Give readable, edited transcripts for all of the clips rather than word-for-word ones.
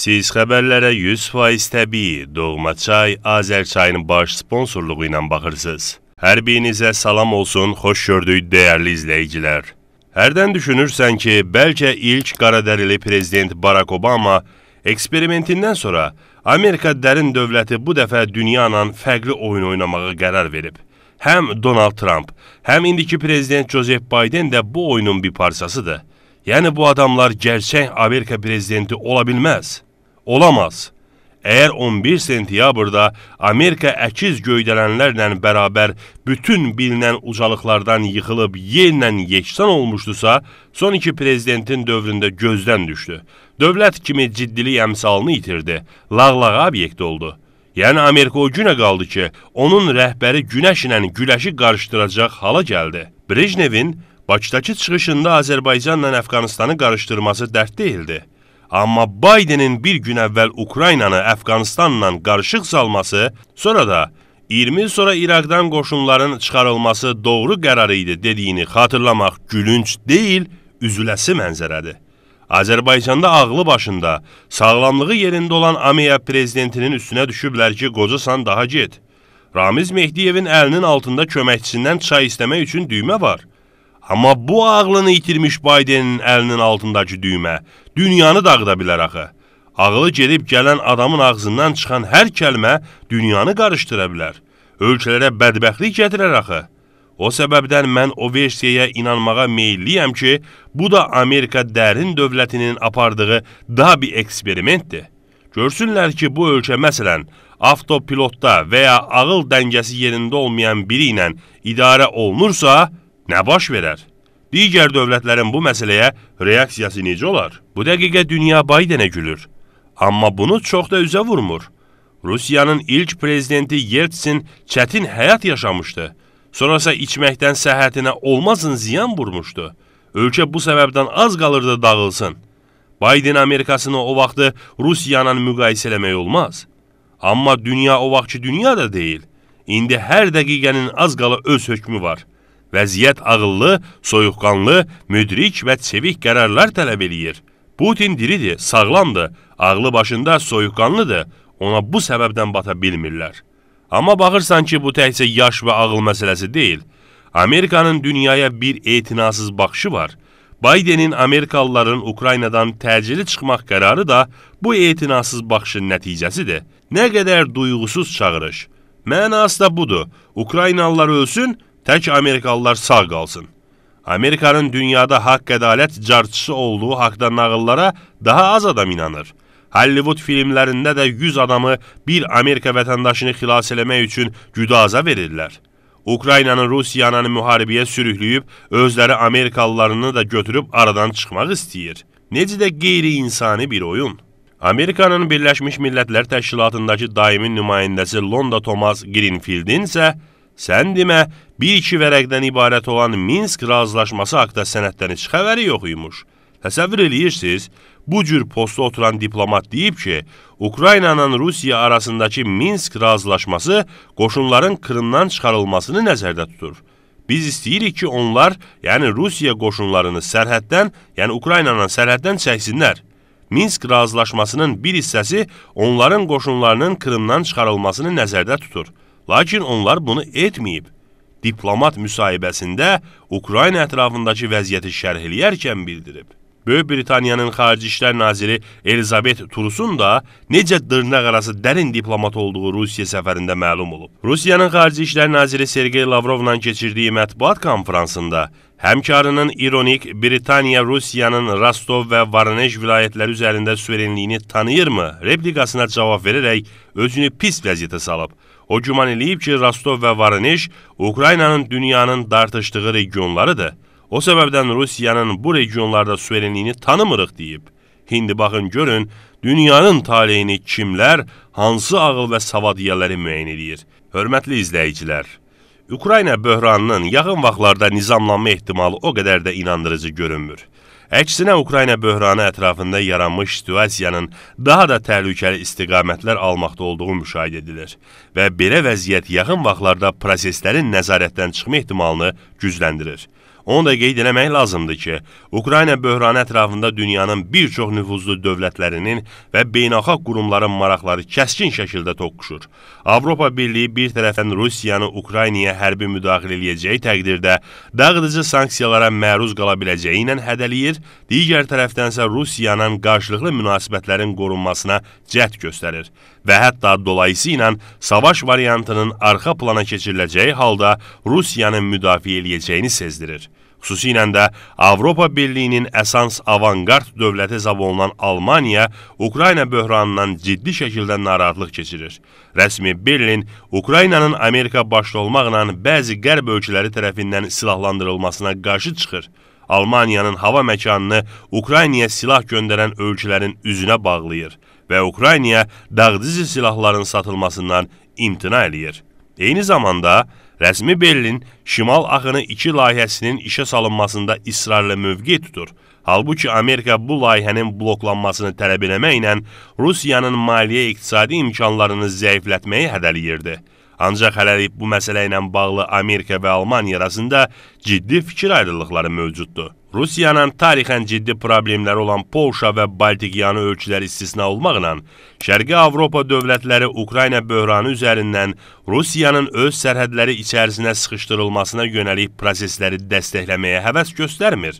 Siz xəbərlərə 100% təbii Doğma Çay Azərçayının baş sponsorluğu ilə baxırsınız. Hər birinizə salam olsun, xoş gördük dəyərli izləyicilər. Hərdən düşünürsən ki, bəlkə ilk qaradərili prezident Barack Obama eksperimentindən sonra Amerika dərin dövləti bu dəfə dünyanın fərqli oyun oynamağa qərar verib. Həm Donald Trump, həm indiki prezident Joseph Biden də bu oyunun bir parçasıdır. Yəni bu adamlar gerçək Amerika prezidenti ola bilməz. Olamaz. Əgər 11 sentyabrda Amerika əkiz göydələnlərlə bərabər bütün bilinən ucalıqlardan yıxılıb yenlə yeksan olmuşdusa, son iki prezidentin dövründə gözdən düşdü. Dövlət kimi ciddilik əmsalını itirdi, lağlağa obyekt oldu. Yəni Amerika o günə qaldı ki, onun rəhbəri günəşlə güləşi qarışdıracaq hala gəldi. Brejnevin Bakıdakı çıxışında Azərbaycanla Əfqanistanı qarışdırması dərd deyildi. Amma Bidenin bir gün əvvəl Ukraynanı Əfqanistanla qarışıq salması, sonra da 20 il sonra İraqdan qoşunların çıxarılması doğru qərarı idi dediyini xatırlamaq gülünc deyil, üzüləsi mənzərədir. Azərbaycanda ağlı başında, sağlamlığı yerində olan AMEA prezidentinin üstünə düşüblər ki, qocasan daha get. Ramiz Mehdiyevin əlinin altında köməkçisindən çay istəmək üçün düymə var. Amma bu ağlını itirmiş Bidenin əlinin altındakı düymə dünyanı dağıda bilər axı. Ağlı gedib gələn adamın ağzından çıxan hər kəlmə dünyanı qarışdıra bilər. Ölkələrə bədbəxtlik gətirər axı. O səbəbdən mən o versiyaya inanmağa meyilliyəm ki, bu da Amerika dərin dövlətinin apardığı daha bir eksperimentdir. Görsünlər ki, bu ölkə məsələn avtopilotda və ya ağıl dəngəsi yerində olmayan biri ilə idarə olunursa, nə baş verər? Digər dövlətlərin bu məsələyə reaksiyası necə olar? Bu dəqiqə dünya Bidenə gülür. Amma bunu çox da üzə vurmur. Rusiyanın ilk prezidenti Yeltsin çətin həyat yaşamışdı. Sonrasa içməkdən səhhətinə olmasın ziyan vurmuşdu. Ölkə bu səbəbdən az qalırdı dağılsın. Biden Amerikasını o vaxtı Rusiyanla müqayisə eləmək olmaz. Amma dünya o vaxtki dünya da deyil. İndi hər dəqiqənin az qala öz hökmü var. Vəziyyət ağıllı, soyuqqanlı, müdrik və çevik qərarlar tələb eləyir. Putin diridir, sağlamdır, ağlı başında soyuqqanlıdır, ona bu səbəbdən bata bilmirlər. Amma baxırsan ki, bu təkcə yaş və ağıl məsələsi deyil. Amerikanın dünyaya bir etinasız baxışı var. Bidenin Amerikalıların Ukraynadan təcili çıxmaq qərarı da bu etinasız baxışın nəticəsidir. Nə qədər duyğusuz çağırış. Mənası da budur, Ukraynalılar ölsün, tək Amerikalılar sağ qalsın. Amerikanın dünyada haqq-ədalət carçısı olduğu haqda nağıllara daha az adam inanır. Hollywood filmlərində də 100 adamı bir Amerika vətəndaşını xilas eləmək üçün güdaza verirlər. Ukraynanın Rusiyanın müharibəyə sürükləyib, özləri Amerikalılarını da götürüb aradan çıxmaq istəyir. Necə də qeyri-insani bir oyun. Amerikanın Birləşmiş Millətlər Təşkilatındakı daimi nümayəndəsi Londa Thomas Greenfieldin isə sən demə, bir-iki vərəqdən ibarət olan Minsk razılaşması haqda sənəddən heç xəbəri yox imiş. Təsəvvür eləyirsiniz, bu cür postda oturan diplomat deyib ki, Ukraynanın Rusiya arasındakı Minsk razılaşması qoşunların Krımdan çıxarılmasını nəzərdə tutur. Biz istəyirik ki, onlar, yəni Rusiya qoşunlarını sərhəddən, yəni Ukraynanın sərhəddən çəksinlər. Minsk razılaşmasının bir hissəsi onların qoşunlarının Krımdan çıxarılmasını nəzərdə tutur. Lakin onlar bunu etməyib. Diplomat müsahibəsində Ukrayna ətrafındakı vəziyyəti şərh eləyərkən bildirib. Böyük Britaniyanın Xarici İşlər Naziri Elizabeth Truss'un da necə dırnaq arası dərin diplomat olduğu Rusiya səfərində məlum olub. Rusiyanın Xarici İşlər Naziri Sergey Lavrovla keçirdiyi mətbuat konferansında həmkarının ironik Britaniya Rusiyanın Rostov və Voronej vilayətləri üzərində suverenliyini tanıyırmı replikasına cavab verərək özünü pis vəziyyətə salıb. O güman eləyib ki, Rostov və Voronej Ukraynanın dünyanın dartışdığı regionlarıdır. O səbəbdən Rusiyanın bu regionlarda suverenliyini tanımırıq deyib. İndi baxın görün, dünyanın taleyini kimlər, hansı ağıl və savadiyyələri müəyyən edir. Hörmətli izləyicilər, Ukrayna böhranının yaxın vaxtlarda nizamlanma ehtimalı o qədər də inandırıcı görünmür. Əksinə, Ukrayna böhranı ətrafında yaranmış situasiyanın daha da təhlükəli istiqamətlər almaqda olduğu müşahidə edilir və belə vəziyyət yaxın vaxtlarda proseslərin nəzarətdən çıxma ehtimalını gücləndirir. Onu da qeyd eləmək lazımdır ki, Ukrayna böhranı ətrafında dünyanın bir çox nüfuzlu dövlətlərinin və beynəlxalq qurumların maraqları kəskin şəkildə toqquşur. Avropa Birliyi bir tərəfdən Rusiyanı Ukraynaya hərbi müdaxilə edəcəyi təqdirdə dağıdıcı sanksiyalara məruz qala biləcəyi ilə hədəliyir, digər tərəfdənsə Rusiyanın qarşılıqlı münasibətlərin qorunmasına cəhd göstərir və hətta dolayısıyla savaş variantının arxa plana keçiriləcəyi halda Rusiyanın müdafiə edəcəyini sezdirir. Xüsusilə də Avropa Birliyinin əsas avangard dövləti hesab olunan Almaniya Ukrayna böhranından ciddi şəkildə narahatlıq keçirir. Rəsmi Berlin Ukraynanın Amerika başda olmaqla bəzi qərb ölkələri tərəfindən silahlandırılmasına qarşı çıxır. Almaniyanın hava məkanını Ukraynaya silah göndərən ölkələrin üzünə bağlayır və Ukraynaya dağıdıcı silahların satılmasından imtina eləyir. Eyni zamanda rəsmi Berlin Şimal Axını 2 layihəsinin işə salınmasında israrlı mövqe tutur. Halbuki Amerika bu layihənin bloklanmasını tələb eləməklə Rusiyanın maliyyə-iqtisadi imkanlarını zəiflətməyi hədəliyirdi. Ancaq hələlik bu məsələ ilə bağlı Amerika və Almaniya arasında ciddi fikir ayrılıqları mövcuddur. Rusiyanın tarixən ciddi problemləri olan Polşa və Baltikiyanı ölkələri istisna olmaqla, Şərqi Avropa dövlətləri Ukrayna böhranı üzərindən Rusiyanın öz sərhədləri içərisinə sıxışdırılmasına yönəlik prosesləri dəstəkləməyə həvəs göstərmir.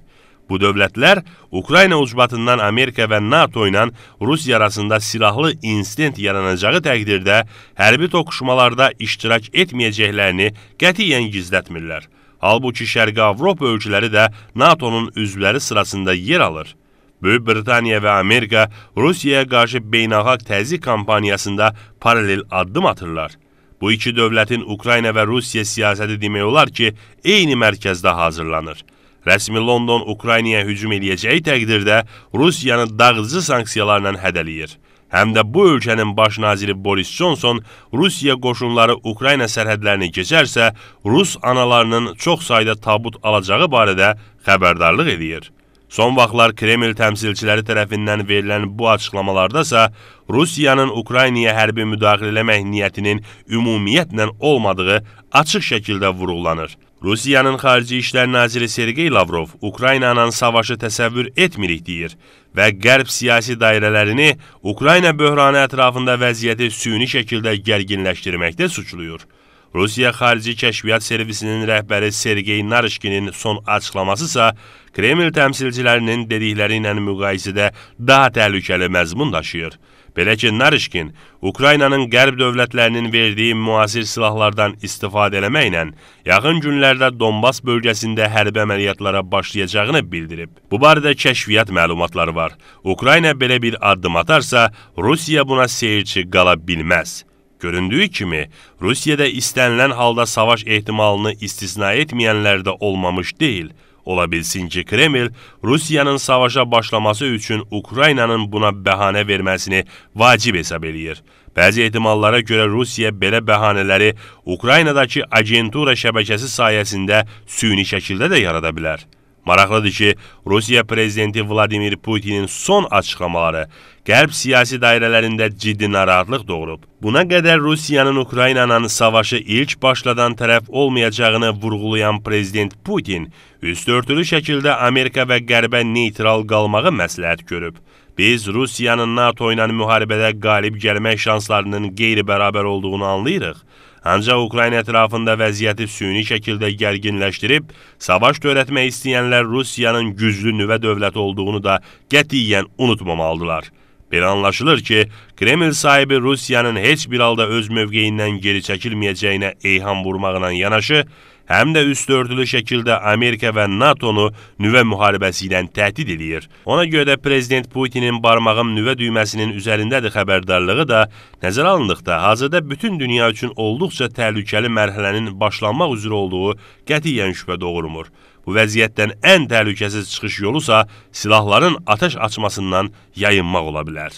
Bu dövlətlər Ukrayna ucbatından Amerika və NATO ilə Rusiya arasında silahlı instant yaranacağı təqdirdə hərbi toqquşmalarda iştirak etməyəcəklərini qətiyyən gizlətmirlər. Halbuki Şərqi Avropa ölkələri də NATO-nun üzvləri sırasında yer alır. Böyük Britaniya və Amerika Rusiyaya qarşı beynəlxalq təzyiq kampaniyasında paralel addım atırlar. Bu iki dövlətin Ukrayna və Rusiya siyasəti demək olar ki, eyni mərkəzdə hazırlanır. Rəsmi London Ukraynaya hücum edəcəyi təqdirdə Rusiyanı dağıdıcı sanksiyalarla hədəliyir. Həm də bu ölkənin baş naziri Boris Johnson Rusiya qoşunları Ukrayna sərhədlərini keçərsə, Rus analarının çox sayda tabut alacağı barədə xəbərdarlıq edir. Son vaxtlar Kreml təmsilçiləri tərəfindən verilən bu açıqlamalardasa Rusiyanın Ukraynaya hərbi müdaxilə etmək niyyətinin ümumiyyətlə olmadığı açıq şəkildə vurğulanır. Rusiyanın Xarici İşlər Naziri Sergey Lavrov Ukraynanın savaşı təsəvvür etmirik deyir və qərb siyasi dairələrini Ukrayna böhranı ətrafında vəziyyəti süni şəkildə gərginləşdirməkdə suçluyur. Rusiya Xarici Kəşfiyyat Servisinin rəhbəri Sergey Narishkinin son açıqlamasısa Kreml təmsilçilərinin dedikləri ilə müqayisədə daha təhlükəli məzmun daşıyır. Belə ki, Narishkin Ukraynanın qərb dövlətlərinin verdiyi müasir silahlardan istifadə eləməklə yaxın günlərdə Donbas bölgəsində hərbi əməliyyatlara başlayacağını bildirib. Bu barədə kəşfiyyat məlumatları var. Ukrayna belə bir addım atarsa, Rusiya buna seyirci qala bilməz. Göründüyü kimi, Rusiyada istənilən halda savaş ehtimalını istisna etməyənlər də olmamış deyil. Ola bilsin ki, Kreml Rusiyanın savaşa başlaması üçün Ukraynanın buna bəhanə verməsini vacib hesab eləyir. Bəzi ehtimallara görə Rusiya belə bəhanələri Ukraynadakı agentura şəbəkəsi sayəsində süni şəkildə də yarada bilər. Maraqlıdır ki, Rusiya prezidenti Vladimir Putinin son açıqlamaları qərb siyasi dairələrində ciddi narahatlıq doğurub. Buna qədər Rusiyanın Ukraynanın savaşı ilk başladan tərəf olmayacağını vurğulayan prezident Putin, üstörtülü şəkildə Amerika və qərbə neytral qalmağı məsləhət görüb. Biz Rusiyanın NATO ilə müharibədə qalib gəlmək şanslarının qeyri-bərabər olduğunu anlayırıq. Ancaq Ukrayna ətrafında vəziyyəti süni şəkildə gərginləşdirib, savaş törətmək istəyənlər Rusiyanın güclü nüvə dövləti olduğunu da qətiyyən unutmamalıdırlar. Belə anlaşılır ki, Kreml sahibi Rusiyanın heç bir halda öz mövqeyindən geri çəkilməyəcəyinə eyham vurmaqla yanaşı, həm də üstörtülü şəkildə Amerika və NATO-nu nüvə müharibəsi ilə təhdid edir. Ona görə də prezident Putinin barmağım nüvə düyməsinin üzərindədir xəbərdarlığı da nəzərə alındıqda hazırda bütün dünya üçün olduqca təhlükəli mərhələnin başlanmaq üzrə olduğu qətiyyən şübhə doğurmur. Bu vəziyyətdən ən təhlükəsiz çıxış yolusa silahların atəş açmasından yayınmaq ola bilər.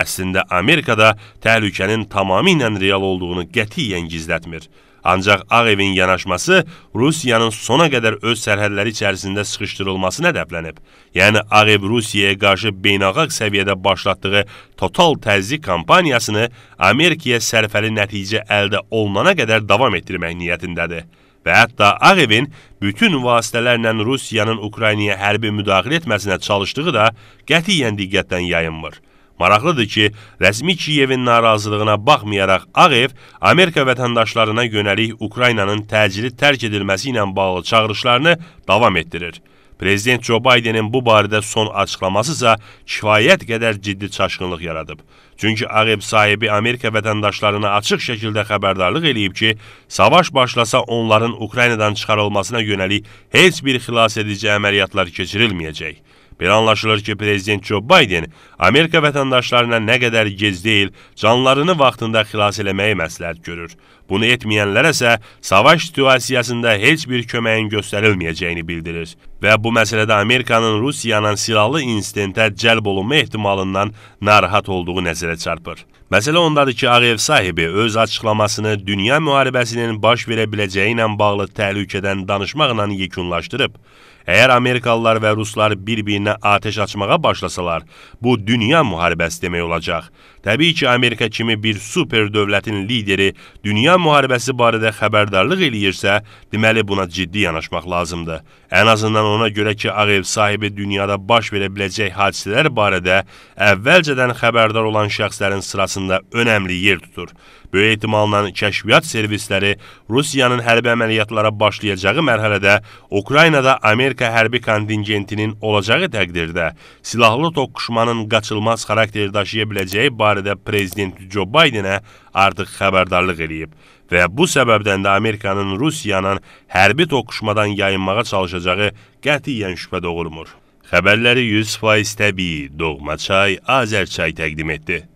Əslində Amerikada təhlükənin tamamilə real olduğunu qətiyyən gizlətmir. Ancaq Ağ Evin yanaşması Rusiyanın sona qədər öz sərhədləri içərisində sıxışdırılmasına hədəflənib. Yəni Ağ Ev Rusiyaya qarşı beynəlxalq səviyyədə başlatdığı total təzyiq kampaniyasını Amerikaya sərfəli nəticə əldə olunana qədər davam etdirmək niyyətindədir. ve hatta Ağev'in bütün vasitələrlə Rusiyanın Ukraynaya hərbi müdaxilə etməsinə çalışdığı da qətiyyən diqqətdən yayınmır. Maraqlıdır ki, rəsmi Kiyevin narazılığına baxmayaraq Ağev Amerika vətəndaşlarına yönəlik Ukraynanın təcili tərk edilməsi ilə bağlı çağırışlarını davam etdirir. Prezident Joe Biden'in bu barədə son açıqlamasısa kifayət qədər ciddi çaşqınlıq yaradıb. Çünki Ağev sahibi Amerika vətəndaşlarına açıq şəkildə xəbərdarlıq eləyib ki, savaş başlasa onların Ukraynadan çıxarılmasına yönəlik heç bir xilas edici əməliyyatlar keçirilməyəcək. Bir anlaşılır ki, Prezident Joe Biden Amerika vətəndaşlarına nə qədər gec deyil, canlarını vaxtında xilas eləməyi məsləhət görür. Bunu etməyənlərəsə, savaş situasiyasında heç bir köməyin göstərilməyəcəyini bildirir və bu məsələdə Amerikanın Rusiyanın silahlı insidentə cəlb olunma ehtimalından narahat olduğu nəzərə çarpır. Məsələ ondadır ki, Ağev sahibi öz açıqlamasını dünya müharibəsinin baş verə biləcəyi ilə bağlı təhlükədən danışmaqla yekunlaşdırıb. Əgər Amerikalılar və Ruslar bir-birinə ateş açmağa başlasalar, bu dünya müharibəsi demək olacaq. Təbii ki, Amerika kimi bir super dövlətin lideri dünya müharibəsi barədə xəbərdarlıq eləyirsə, deməli buna ciddi yanaşmaq lazımdır. Ən azından ona görə ki, Ağev sahibi dünyada baş verə biləcək hadisələr barədə əvvəlcədən xəbərdar olan şəxslərin sırasında önəmli yer tutur. Böyük ehtimalla kəşfiyyat servisləri Rusiyanın hərbi əməliyyatlara başlayacağı mərhələdə Ukraynada Amerika hərbi kontingentinin olacağı təqdirdə silahlı toqquşmanın qaçılmaz xarakteri daşıya biləcəyi barədə Prezident Joe Biden'ə artıq xəbərdarlıq eləyib və bu səbəbdən də Amerikanın Rusiyanın hərbi toqquşmadan yayınmağa çalışacağı qətiyyən şübhə doğurmur. Xəbərləri 100% təbii Doğmaçay Azərçay təqdim etdi.